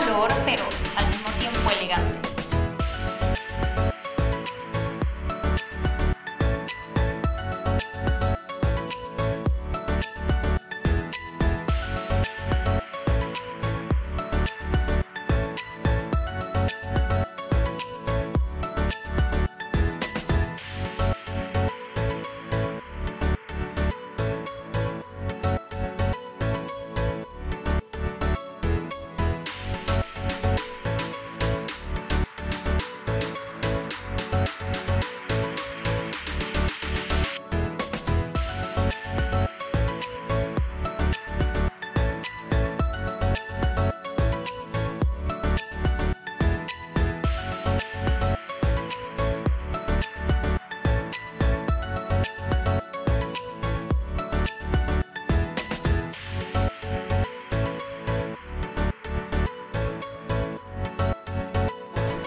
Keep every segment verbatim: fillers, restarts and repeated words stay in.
color, pero al mismo tiempo elegante.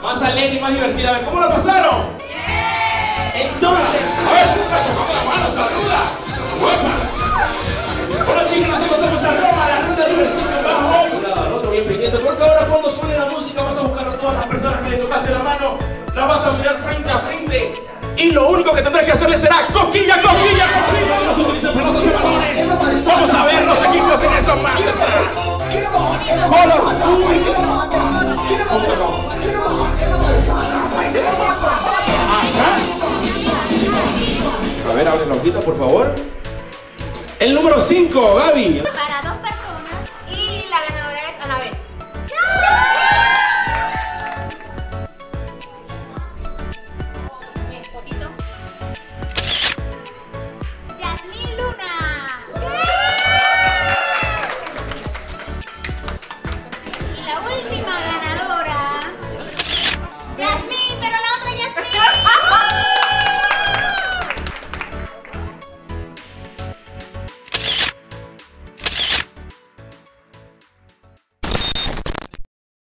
Más alegre y más divertida. A ver, ¿cómo lo pasaron? Entonces, a ver, vamos a la mano, saluda. Bueno, chicos, nosotros somos arroba a la ruta de diversión. Vamos a un lado al otro bien pendiente, porque ahora cuando suene la música vas a buscar a todas las personas que le tocaste la mano, las vas a mirar frente a frente y lo único que tendrás que hacerle será cosquilla, cosquilla, cosquilla. Los utilizan pelotas y balones. Vamos a verlos aquí en esto más atrás. A ver, abren los ojitos, por favor. El número cinco, Gaby.